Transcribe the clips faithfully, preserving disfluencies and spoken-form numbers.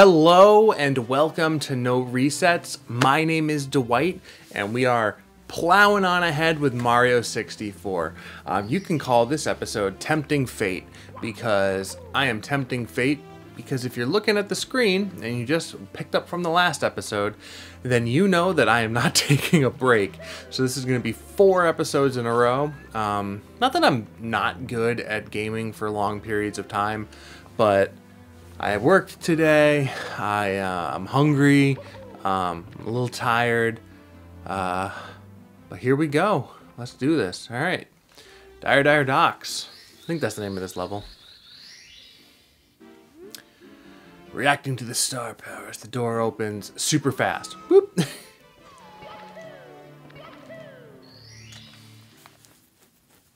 Hello and welcome to No Resets. My name is Dwight and we are plowing on ahead with Mario sixty-four. Um, you can call this episode Tempting Fate because I am tempting fate because if you're looking at the screen and you just picked up from the last episode, then you know that I am not taking a break. So this is going to be four episodes in a row. Um, not that I'm not good at gaming for long periods of time, but I worked today, I, uh, I'm hungry, um, I'm a little tired, uh, but here we go. Let's do this. All right. Dire Dire Docks. I think that's the name of this level. Reacting to the star power as the door opens super fast. Whoop.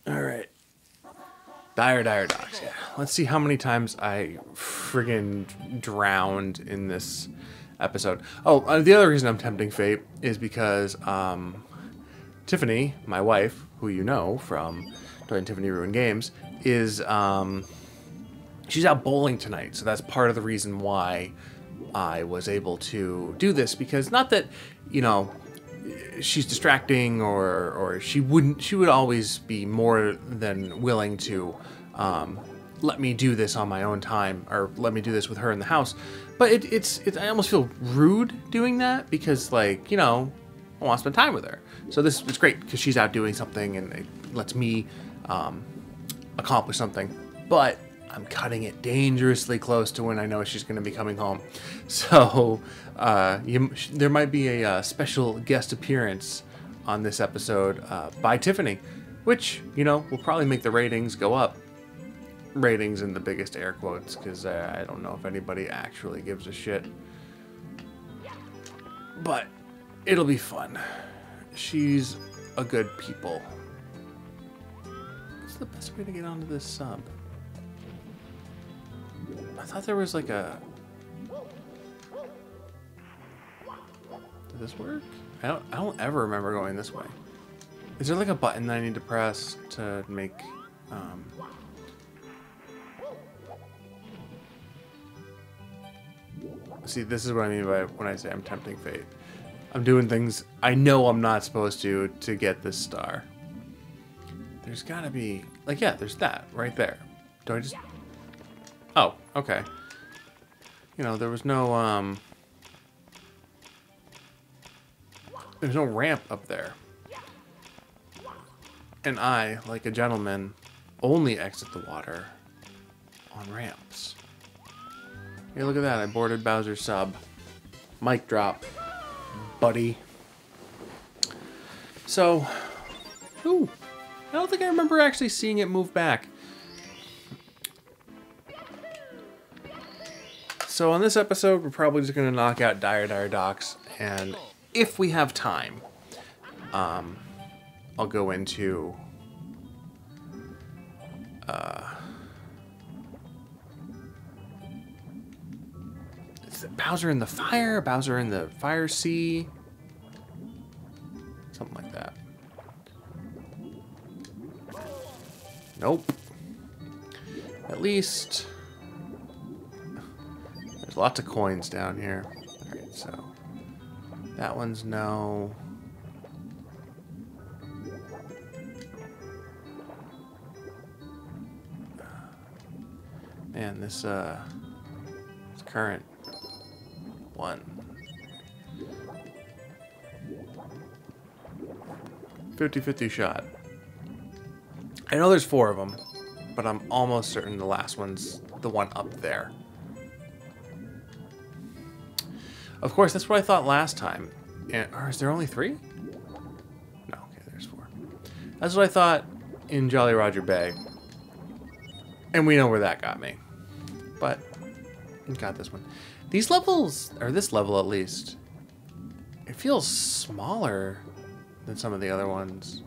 All right. Dire Dire Docks, yeah. Let's see how many times I friggin' drowned in this episode. Oh, uh, the other reason I'm tempting fate is because um, Tiffany, my wife, who you know from Dwight and Tiffany Ruin Games, is um, she's out bowling tonight, so that's part of the reason why I was able to do this. Because not that, you know, she's distracting or or she wouldn't she would always be more than willing to um, let me do this on my own time or let me do this with her in the house, but it, it's it's I almost feel rude doing that because, like, you know, I want to spend time with her, so this is great because she's out doing something and it lets me um, accomplish something. But I'm cutting it dangerously close to when I know she's going to be coming home. So uh, you, there might be a uh, special guest appearance on this episode uh, by Tiffany, which, you know, will probably make the ratings go up. Ratings in the biggest air quotes, because uh, I don't know if anybody actually gives a shit. But it'll be fun. She's a good people. What's the best way to get onto this sub? I thought there was like a... Does this work? I don't, I don't ever remember going this way. Is there like a button that I need to press to make... Um... See, this is what I mean by when I say I'm tempting fate. I'm doing things I know I'm not supposed to to get this star. There's gotta be... Like, yeah, there's that right there. Do I just... Oh, okay. You know, there was no, um... there's no ramp up there. And I, like a gentleman, only exit the water on ramps. Hey, look at that. I boarded Bowser's sub. Mic drop, buddy. So, ooh. I don't think I remember actually seeing it move back. So on this episode, we're probably just going to knock out Dire Dire Docks, and if we have time, um, I'll go into uh, is it Bowser in the Fire, Bowser in the Fire Sea, something like that. Nope. At least. There's lots of coins down here. Alright, so that one's no. Man, this uh this current one. fifty fifty shot. I know there's four of them, but I'm almost certain the last one's the one up there. Of course, that's what I thought last time. And, or is there only three? No, okay, there's four. That's what I thought in Jolly Roger Bay. And we know where that got me. But, I got this one. These levels, or this level at least, it feels smaller than some of the other ones.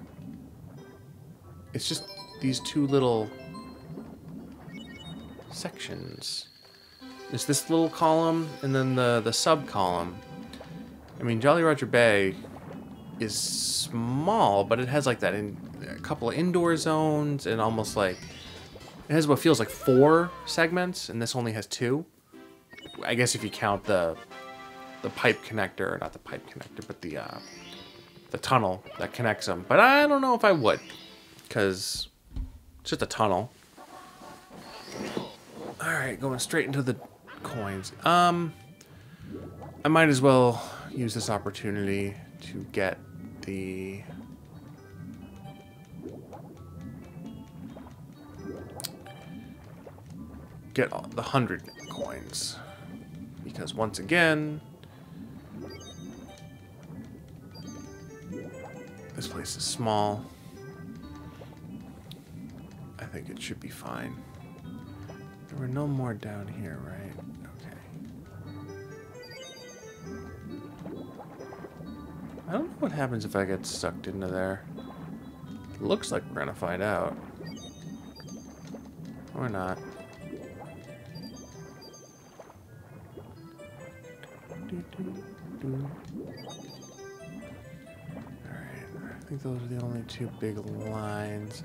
It's just these two little sections. It's this little column and then the, the sub column. I mean, Jolly Roger Bay is small, but it has like that in a couple of indoor zones and almost like, it has what feels like four segments and this only has two. I guess if you count the the pipe connector, or not the pipe connector, but the uh, the tunnel that connects them. But I don't know if I would, because it's just a tunnel. All right, going straight into the coins. Um, I might as well use this opportunity to get the get the hundred coins, because once again, this place is small. I think it should be fine. There were no more down here, right? Okay. I don't know what happens if I get sucked into there. It looks like we're gonna find out. Or not. Alright, I think those are the only two big lines.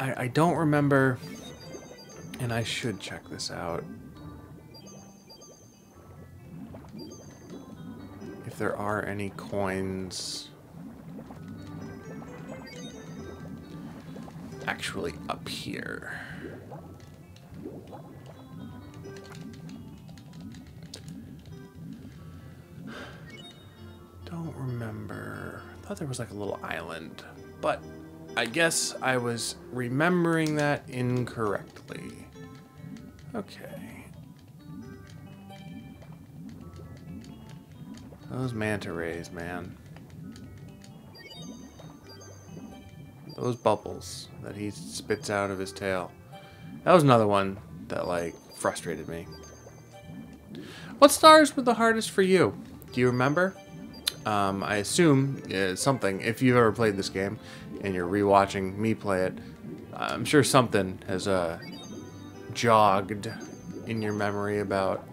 I, I don't remember, and I should check this out, if there are any coins actually up here. Don't remember. I thought there was like a little island, but I guess I was remembering that incorrectly. Okay. Those manta rays, man. Those bubbles that he spits out of his tail. That was another one that, like, frustrated me. What stars were the hardest for you? Do you remember? Um, I assume it's something. If you've ever played this game and you're rewatching me play it, I'm sure something has uh, jogged in your memory about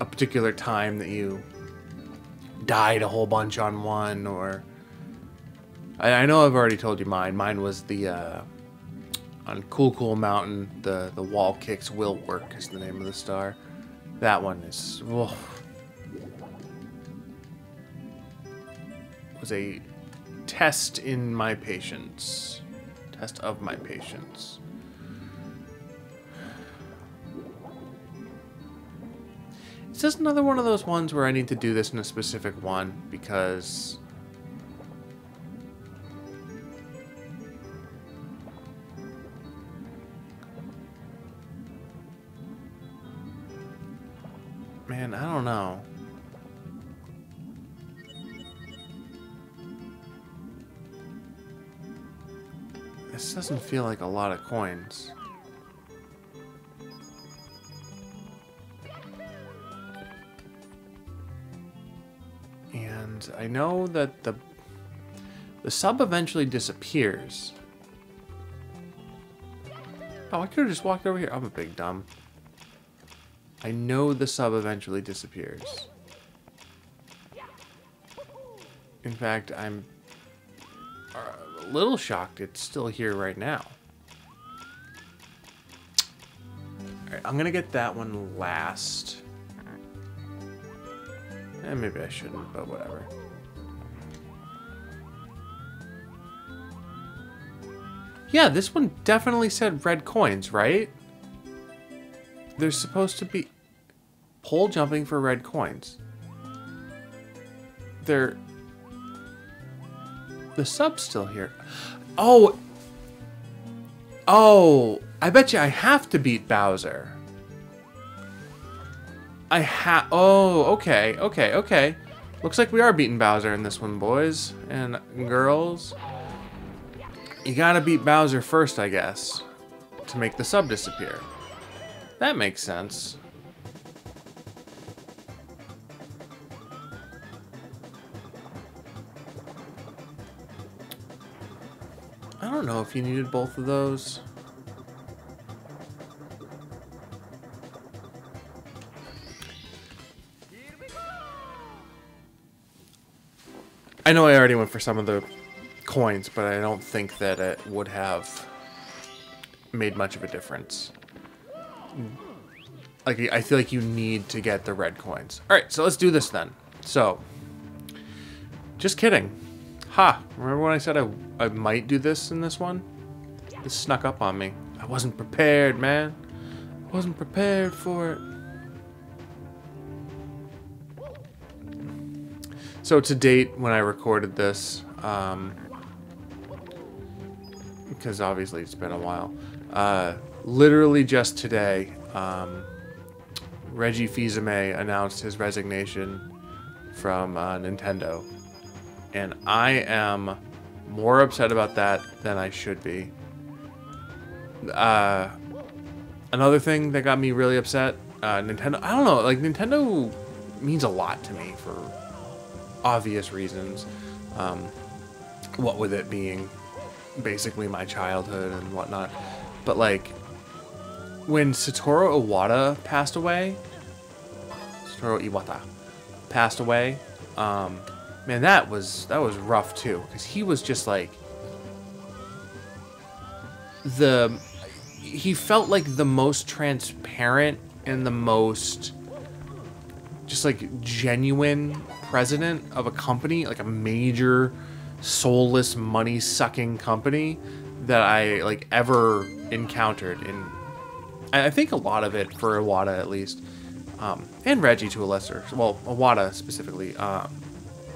a particular time that you died a whole bunch on one, or... I, I know I've already told you mine. Mine was the, uh, on Cool Cool Mountain, the, the wall kicks will work is the name of the star. That one is... Oh. Was a test in my patience. Test of my patience. It's just another one of those ones where I need to do this in a specific one because man, I don't know. This doesn't feel like a lot of coins. And I know that the the sub eventually disappears. Oh, I could have just walked over here. I'm a big dumb. I know the sub eventually disappears. In fact, I'm... Uh, little shocked it's still here right now. Alright, I'm gonna get that one last. And maybe I shouldn't, but whatever. Yeah, this one definitely said red coins, right? There's supposed to be pole jumping for red coins. They're... The sub's still here. Oh. Oh. I bet you I have to beat Bowser. I ha- Oh, okay. Okay, okay. Looks like we are beating Bowser in this one, boys and girls. You gotta beat Bowser first, I guess, to make the sub disappear. That makes sense. I don't know if you needed both of those. I know I already went for some of the coins, but I don't think that it would have made much of a difference. like, I feel like you need to get the red coins. All right, so let's do this then. So, just kidding. Ha, remember when I said I, I might do this in this one? This snuck up on me. I wasn't prepared, man. I wasn't prepared for it. So to date, when I recorded this, um, because obviously it's been a while, uh, literally just today, um, Reggie Fils-Aimé announced his resignation from uh, Nintendo. And I am more upset about that than I should be. Uh, another thing that got me really upset, uh, Nintendo, I don't know, like, Nintendo means a lot to me for obvious reasons. Um, what with it being basically my childhood and whatnot. But, like, when Satoru Iwata passed away, Satoru Iwata passed away, um, man, that was, that was rough, too. Because he was just, like, the... he felt like the most transparent and the most just like genuine president of a company, like a major soulless money sucking company that I like ever encountered. And I think a lot of it for Iwata at least, um, and Reggie to a lesser, well, Iwata specifically, um,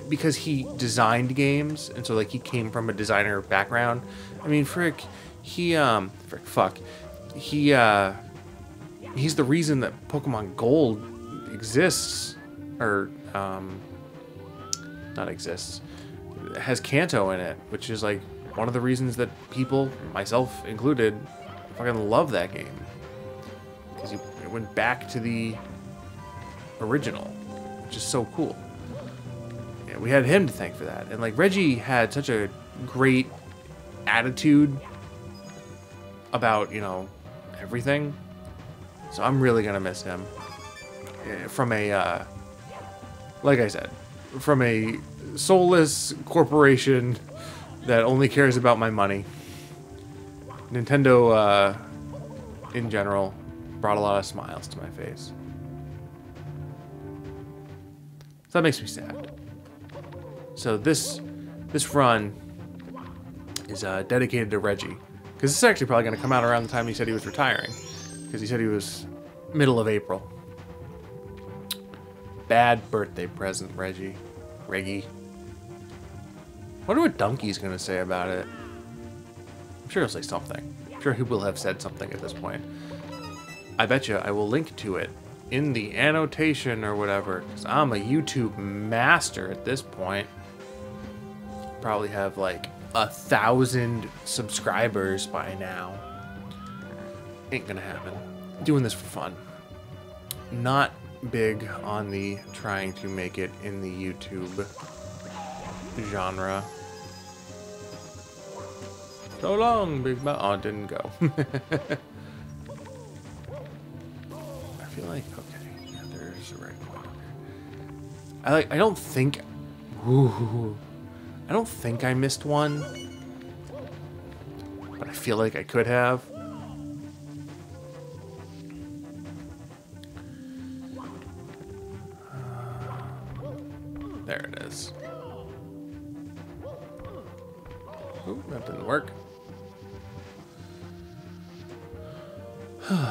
because he designed games. And so like he came from a designer background. I mean, frick, He, um, frick, fuck, he, uh, he's the reason that Pokemon Gold exists, or, um, not exists, has Kanto in it, which is, like, one of the reasons that people, myself included, fucking love that game. Because it went back to the original, which is so cool. And we had him to thank for that. And, like, Reggie had such a great attitude about, you know, everything. So I'm really gonna miss him. From a, uh, like I said, from a soulless corporation that only cares about my money. Nintendo, uh, in general, brought a lot of smiles to my face. So that makes me sad. So this, this run is, uh, dedicated to Reggie. Because this is actually probably going to come out around the time he said he was retiring. Because he said he was middle of April. Bad birthday present, Reggie. Reggie. I wonder what Donkey's going to say about it. I'm sure he'll say something. I'm sure he will have said something at this point. I bet you I will link to it in the annotation or whatever. Because I'm a YouTube master at this point. Probably have like a thousand subscribers by now. Ain't gonna happen. Doing this for fun. Not big on the trying to make it in the YouTube genre. So long, Big Mouth. Oh, it didn't go. I feel like, okay, yeah, there's a red corner. I like, I don't think, ooh, I don't think I missed one, but I feel like I could have. There it is. Ooh, that didn't work. Come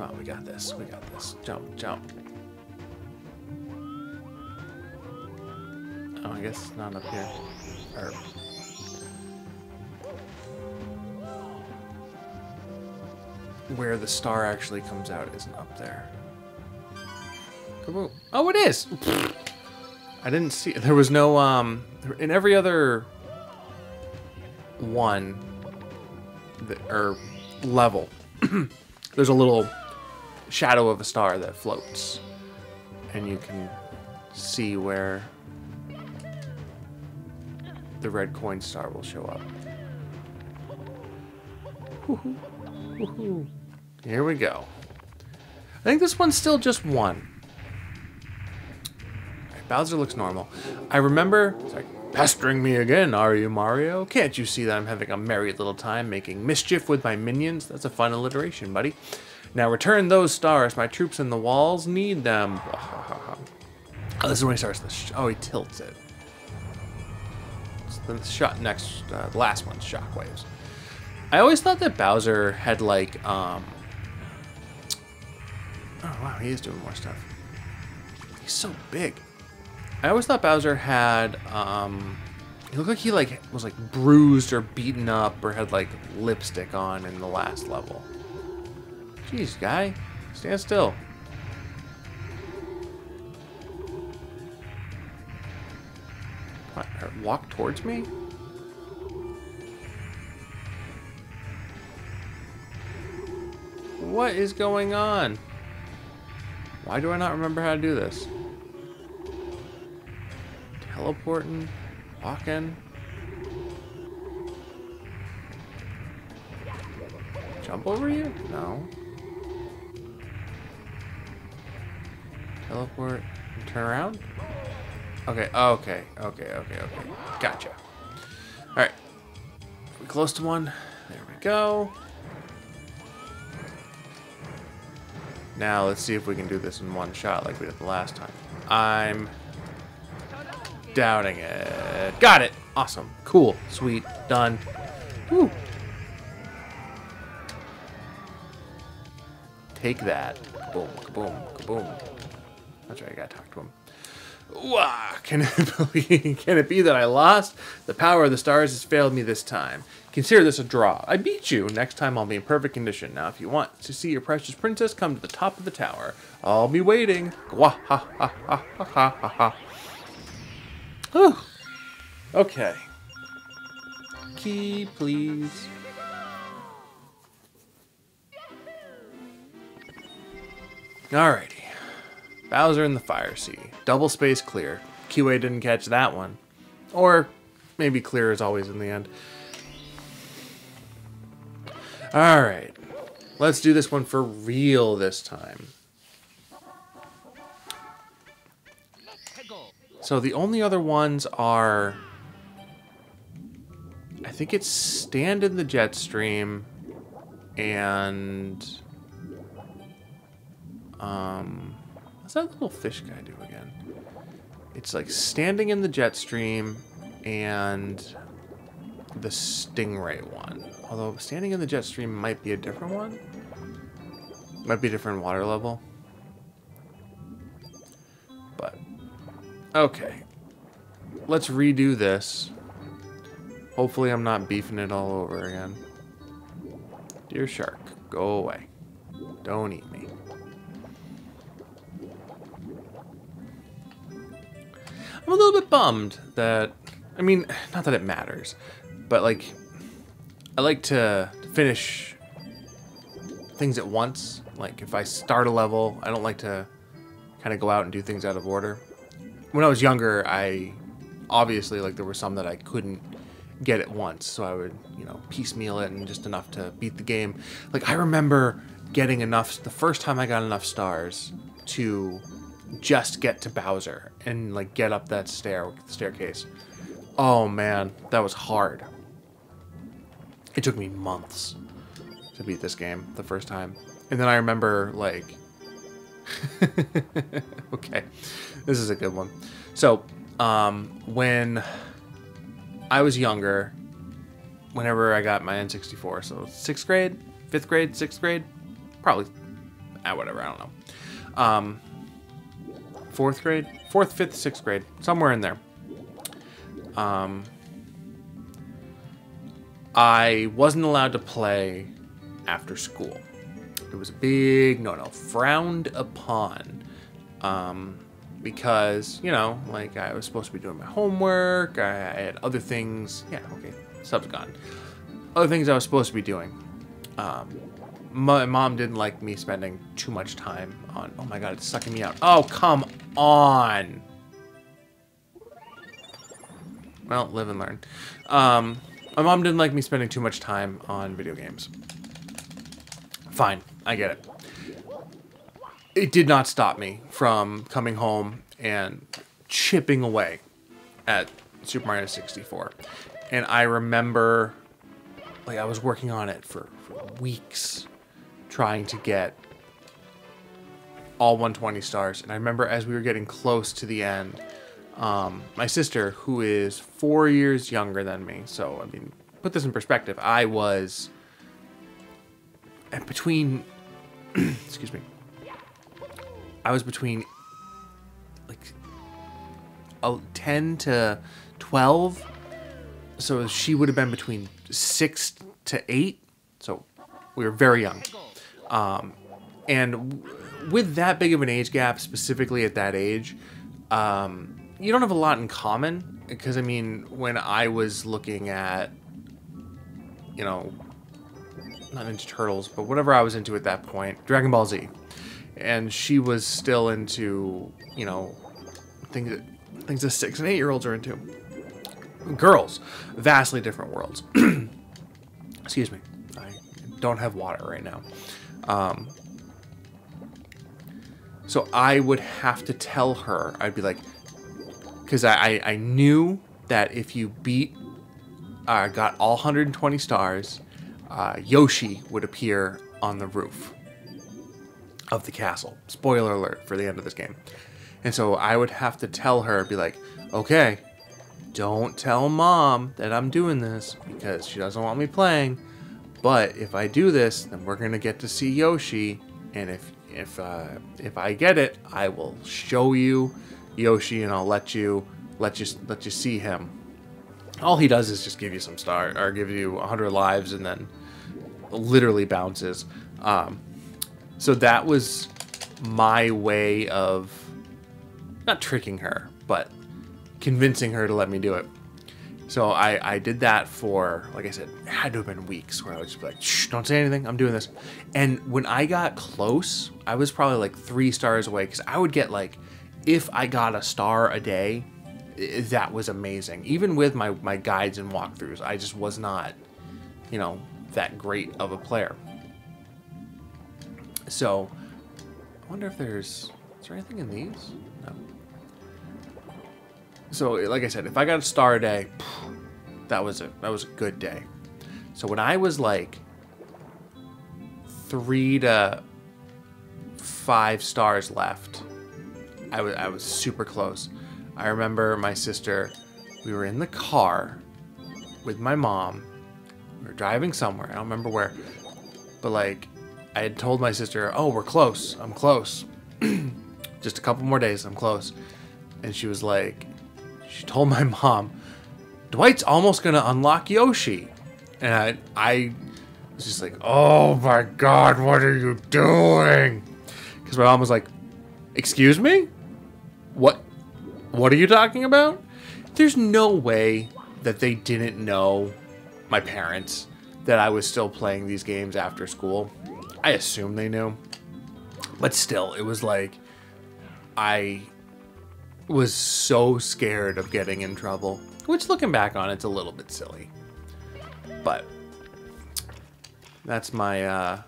on, we got this, we got this. Jump, jump. Oh, I guess not up here. Or... where the star actually comes out isn't up there. Kaboom. Oh, it is! I didn't see it. There was no, um... in every other one, that, or level, there's a little shadow of a star that floats. And you can see where the red coin star will show up. Woohoo. Woohoo. Here we go. I think this one's still just one. Right, Bowser looks normal. I remember, it's like, pestering me again, are you, Mario? Can't you see that I'm having a merry little time making mischief with my minions? That's a fun alliteration, buddy. Now return those stars. My troops in the walls need them. Oh, this is when he starts the sh oh, he tilts it. It's the shot next, uh, the last one's shockwaves. I always thought that Bowser had like, um... oh wow, he is doing more stuff. He's so big. I always thought Bowser had, um... he looked like he like was like bruised or beaten up or had like lipstick on in the last level. Jeez, guy, stand still. What, walk towards me? What is going on? Why do I not remember how to do this? Teleporting. Walking. Jump over you? No. Teleport and turn around? Okay, okay, okay, okay, okay. Gotcha. Alright. We close to one. There we go. Now let's see if we can do this in one shot like we did the last time. I'm doubting it. Got it. Awesome. Cool. Sweet. Done. Woo. Take that. Kaboom. Kaboom. Kaboom. That's right. I gotta talk to him. Wow. Can it be, can it be that I lost? The power of the stars has failed me this time. Consider this a draw. I beat you. Next time I'll be in perfect condition. Now, if you want to see your precious princess, come to the top of the tower. I'll be waiting. Wah ha ha ha ha ha ha ha. Whew. Okay. Key, please. Alrighty. Bowser in the Fire Sea. Double space clear. Q A didn't catch that one. Or maybe clear is always in the end. Alright. Let's do this one for real this time. So the only other ones are, I think it's Stand in the Jet Stream and, um, what's that little fish guy do again? It's like Standing in the Jet Stream and the Stingray one. Although Standing in the Jet Stream might be a different one. Might be a different water level. But okay, let's redo this. Hopefully I'm not beefing it all over again. Dear shark, go away. Don't eat me. I'm a little bit bummed that, I mean, not that it matters, but like, I like to finish things at once. Like if I start a level, I don't like to kind of go out and do things out of order. When I was younger, I obviously, like, there were some that I couldn't get at once, so I would, you know, piecemeal it and just enough to beat the game. Like, I remember getting enough, the first time I got enough stars to just get to Bowser and, like, get up that stair staircase. Oh, man, that was hard. It took me months to beat this game the first time. And then I remember, like... okay, this is a good one. So, um, when I was younger, whenever I got my N sixty-four, so sixth grade, fifth grade, sixth grade, probably, ah, whatever, I don't know. Um, fourth grade, fourth, fifth, sixth grade, somewhere in there. Um, I wasn't allowed to play after school. It was a big no-no, frowned upon, um, because, you know, like, I was supposed to be doing my homework, I, I had other things, yeah, okay, sub's gone, other things I was supposed to be doing. Um, my mom didn't like me spending too much time on, oh my god, it's sucking me out, oh, come on! Well, live and learn. Um, my mom didn't like me spending too much time on video games. Fine, I get it. It did not stop me from coming home and chipping away at Super Mario sixty-four. And I remember, like, I was working on it for, for weeks trying to get all one hundred twenty stars. And I remember as we were getting close to the end, um, my sister, who is four years younger than me, so, I mean, put this in perspective, I was at between, excuse me, I was between like ten to twelve, so she would have been between six to eight, so we were very young. Um, and with that big of an age gap, specifically at that age, um, you don't have a lot in common, because, I mean, when I was looking at, you know, not Ninja Turtles, but whatever I was into at that point, Dragon Ball Z, and she was still into, you know, things that, things that six and eight year olds are into. Girls, vastly different worlds. Excuse me, I don't have water right now. Um, so I would have to tell her, I'd be like, because I, I, I knew that if you beat, uh, got all one hundred twenty stars, uh, Yoshi would appear on the roof of the castle. Spoiler alert for the end of this game. And so I would have to tell her, be like, okay, don't tell mom that I'm doing this because she doesn't want me playing. But if I do this, then we're gonna get to see Yoshi, and if if uh, if I get it, I will show you Yoshi, and I'll let you let you let you see him. All he does is just give you some star or give you one hundred lives, and then literally bounces. Um, so that was my way of not tricking her, but convincing her to let me do it. So I, I did that for, like I said, it had to have been weeks where I was just like, shh, don't say anything, I'm doing this. And when I got close, I was probably like three stars away, because I would get like, if I got a star a day, that was amazing. Even with my, my guides and walkthroughs, I just was not, you know, that great of a player. So I wonder if there's, is there anything in these? No. So, like I said, if I got a star a day, that was a, that was a good day. So when I was like three to five stars left, I was, I was super close. I remember my sister, we were in the car with my mom. We were driving somewhere. I don't remember where. But, like, I had told my sister, oh, we're close. I'm close. Just a couple more days. I'm close. And she was like... She told my mom, Dwight's almost going to unlock Yoshi. And I, I was just like, oh my God, what are you doing? Because my mom was like, excuse me? What, what are you talking about? There's no way that they didn't know, my parents, that I was still playing these games after school. I assume they knew. But still, it was like, I... was so scared of getting in trouble, which looking back on, it's a little bit silly, but that's my, uh,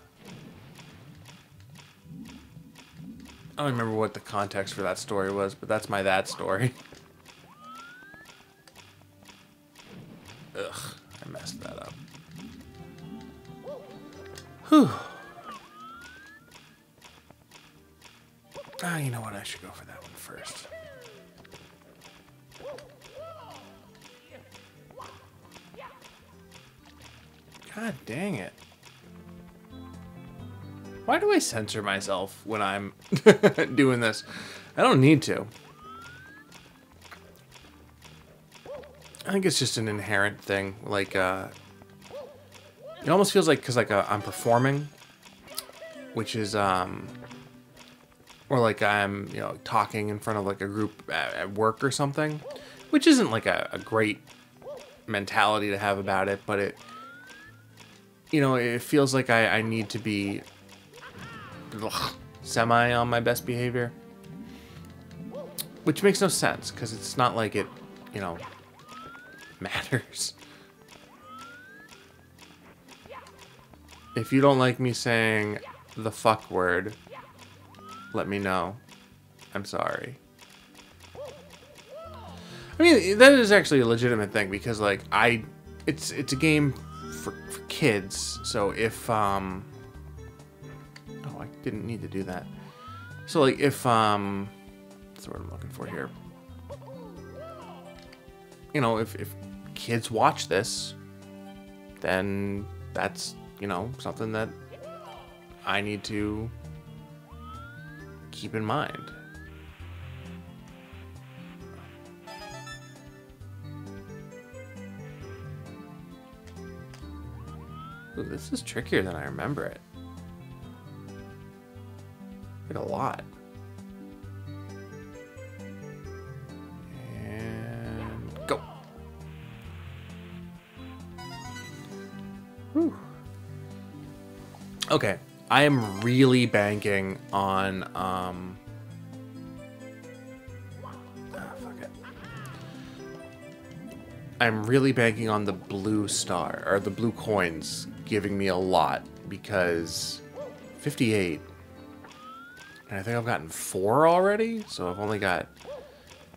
I don't remember what the context for that story was, but that's my, that story. Ugh, I messed that up. Whew. Ah, you know what? I should go for that one first. God dang it. Why do I censor myself when I'm doing this? I don't need to. I think it's just an inherent thing. Like, uh, it almost feels like, because like uh, I'm performing, which is, um, or like I'm, you know, talking in front of like a group at, at work or something, which isn't like a, a great mentality to have about it, but it, you know, it feels like I, I need to be ugh, semi on my best behavior, which makes no sense because it's not like it, you know, matters. If you don't like me saying the fuck word, let me know. I'm sorry. I mean, that is actually a legitimate thing because, like, I, it's it's a game for, for kids, so if um Oh, I didn't need to do that. So, like, if, um... that's the word I'm looking for here. You know, if, if kids watch this, then that's, you know, something that I need to keep in mind. Ooh, this is trickier than I remember it. Like, a lot. And go. Whew. Okay, I am really banking on, um... ah, fuck it. I'm really banking on the blue star, or the blue coins, giving me a lot, because fifty-eight, and I think I've gotten four already, so I've only got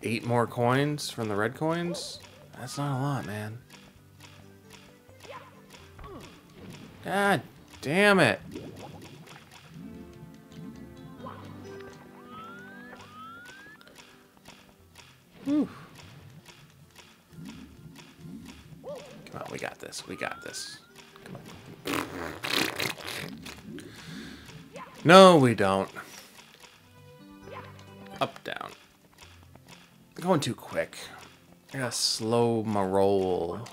eight more coins from the red coins. That's not a lot, man. God damn it. Whew. Come on, we got this, we got this. Come on. No, we don't. Up, down. I'm going too quick. I gotta slow my roll.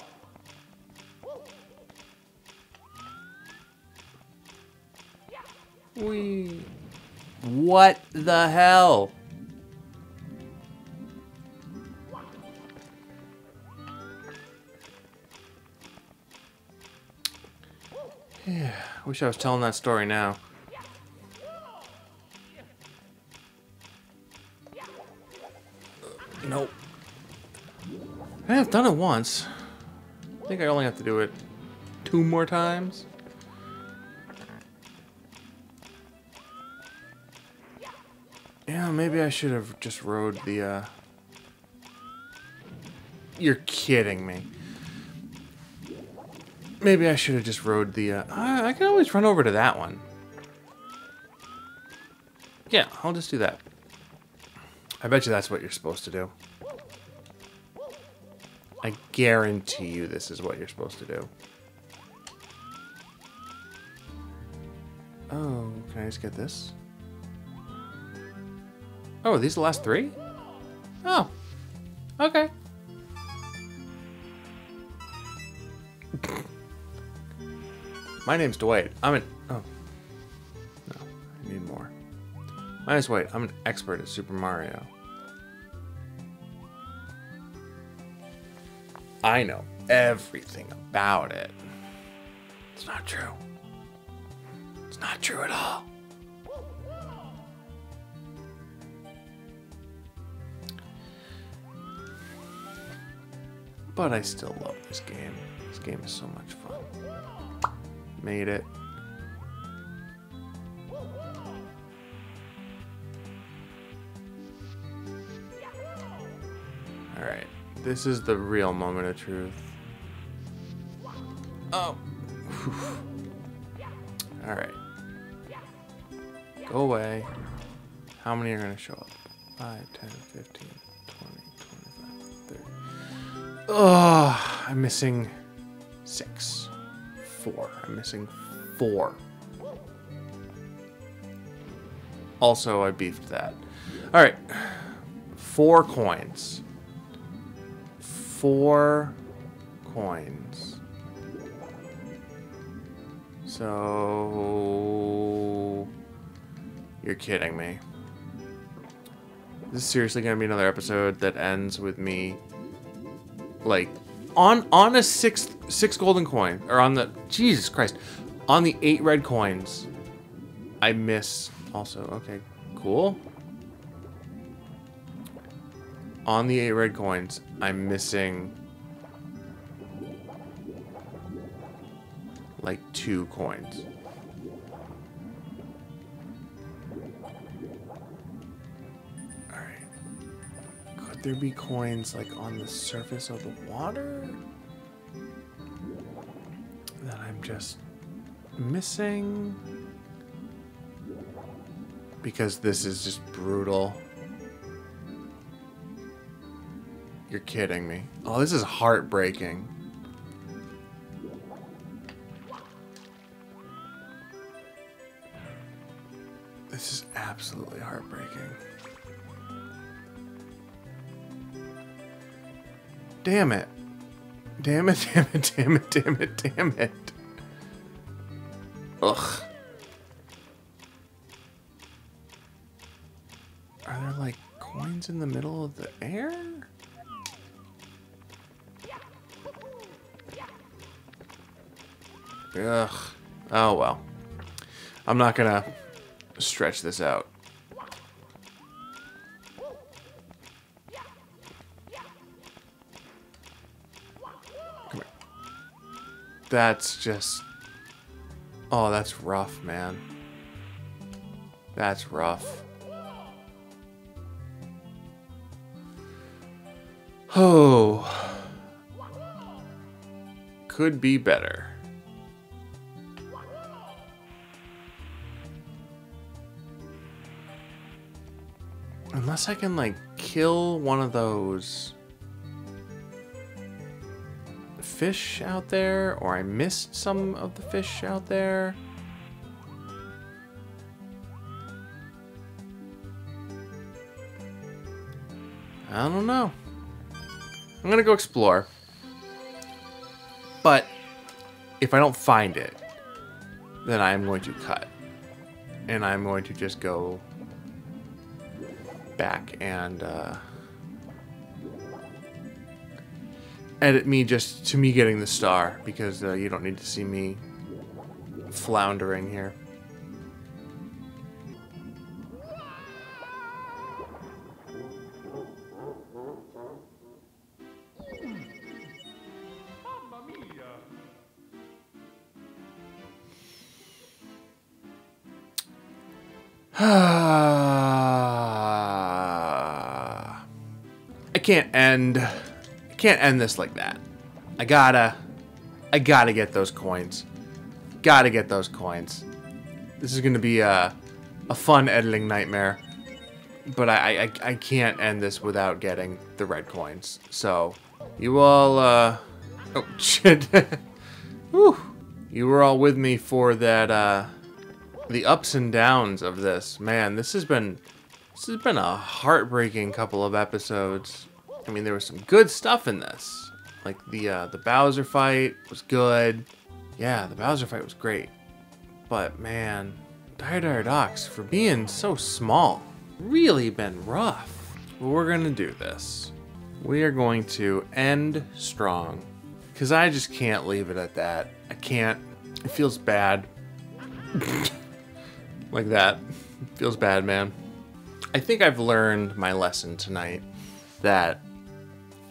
Wee. What the hell? Yeah, wish I was telling that story now. Nope. I have done it once. I think I only have to do it two more times. Yeah, maybe I should have just rode the, uh... You're kidding me. Maybe I should have just rode the, uh... I, I can always run over to that one. Yeah, I'll just do that. I bet you that's what you're supposed to do. I guarantee you this is what you're supposed to do. Oh, can I just get this? Oh, are these the last three? Oh, okay. My name's Dwight. I'm an... oh. No, I need more. My name's Dwight. I'm an expert at Super Mario. I know everything about it. It's not true. It's not true at all. But I still love this game. This game is so much fun. Made it. Alright. This is the real moment of truth. Oh. Alright. Go away. How many are going to show up? five, ten, fifteen, twenty, twenty-five, thirty. Ugh. I'm missing six. Four. I'm missing four. Also, I beefed that. Alright. Four coins. Four coins. So... you're kidding me. This is seriously gonna be another episode that ends with me, like, on on a sixth, six golden coin, or on the, Jesus Christ, on the eight red coins, I miss, also, okay, cool. On the eight red coins, I'm missing like two coins. All right. Could there be coins like on the surface of the water that I'm just missing? because this is just brutal. You're kidding me. Oh, this is heartbreaking. This is absolutely heartbreaking. Damn it. Damn it, damn it, damn it, damn it, damn it. Ugh. Are there like coins in the middle of the air? Ugh. Oh well. I'm not gonna stretch this out. Come here. That's just... Oh, that's rough, man. That's rough. Oh. Could be better. Unless I can, like, kill one of those fish out there, or I missed some of the fish out there. I don't know. I'm gonna go explore. But if I don't find it, then I'm going to cut. And I'm going to just go back and uh, edit me just to me getting the star, because uh, you don't need to see me floundering here. Can't end I can't end this like that. I gotta I gotta get those coins. Gotta get those coins. This is gonna be a, a fun editing nightmare. But I, I I can't end this without getting the red coins. So you all uh oh shit. Whew. You were all with me for that uh the ups and downs of this. Man, this has been this has been a heartbreaking couple of episodes. I mean, there was some good stuff in this. Like, the uh, the Bowser fight was good. Yeah, the Bowser fight was great. But, man, Dire Dire Docks, for being so small, really been rough. But we're going to do this. We are going to end strong. Because I just can't leave it at that. I can't. It feels bad. Like that. It feels bad, man. I think I've learned my lesson tonight. That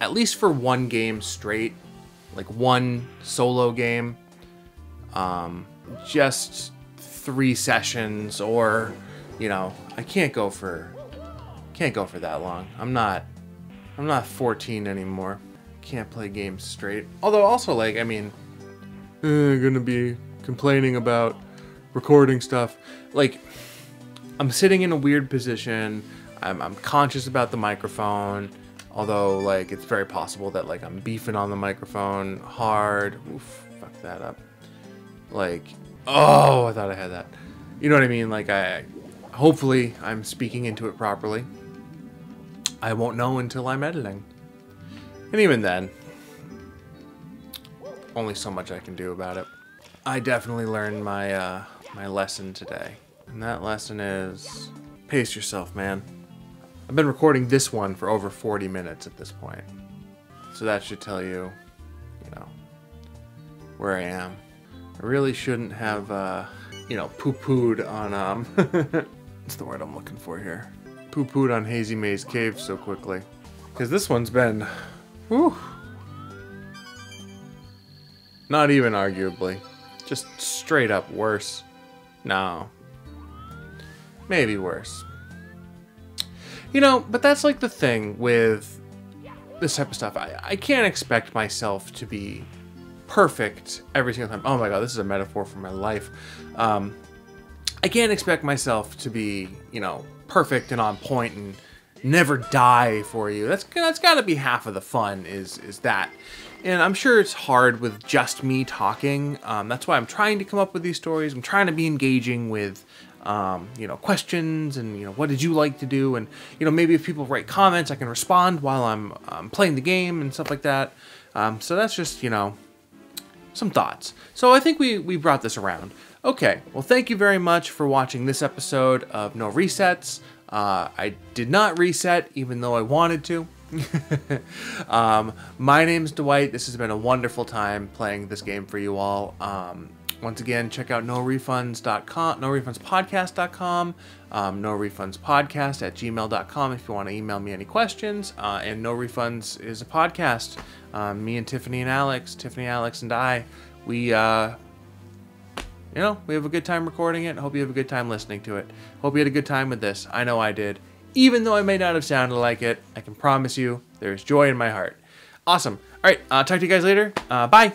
at least for one game straight, like one solo game, um, just three sessions, or you know, I can't go for can't go for that long. I'm not I'm not fourteen anymore. Can't play games straight. Although also, like, I mean, uh, gonna be complaining about recording stuff. Like, I'm sitting in a weird position. I'm I'm conscious about the microphone. Although, like, it's very possible that, like, I'm beefing on the microphone hard. Oof, fuck that up. Like, oh, I thought I had that. You know what I mean? Like, I, hopefully, I'm speaking into it properly. I won't know until I'm editing. And even then, only so much I can do about it. I definitely learned my, uh, my lesson today. And that lesson is, pace yourself, man. I've been recording this one for over forty minutes at this point. So that should tell you, you know, where I am. I really shouldn't have, uh, you know, poo-pooed on, um... what's the word I'm looking for here? Poo-pooed on Hazy Maze Cave so quickly. Because this one's been... Whew! Not even arguably. Just straight up worse. No. Maybe worse. You know, but that's like the thing with this type of stuff. I, I can't expect myself to be perfect every single time. Oh my god, this is a metaphor for my life. Um, I can't expect myself to be, you know, perfect and on point and never die for you. That's that's got to be half of the fun is is that. And I'm sure it's hard with just me talking. Um, that's why I'm trying to come up with these stories. I'm trying to be engaging with, um, you know, questions and, you know, what did you like to do? And, you know, maybe if people write comments, I can respond while I'm um, playing the game and stuff like that. Um, so that's just, you know, some thoughts. So I think we, we brought this around. Okay, well, thank you very much for watching this episode of No Resets. Uh, I did not reset, even though I wanted to. um, my name's Dwight. This has been a wonderful time playing this game for you all. Um, once again, check out no refunds dot com, no refunds podcast dot com, um, no refunds podcast at gmail dot com if you want to email me any questions. Uh, and No Refunds is a podcast. Um, me and Tiffany and Alex, Tiffany, Alex, and I, we, uh, you know, we have a good time recording it. Hope you have a good time listening to it. Hope you had a good time with this. I know I did. Even though I may not have sounded like it, I can promise you there is joy in my heart. Awesome. All right, uh, talk to you guys later. Uh, bye.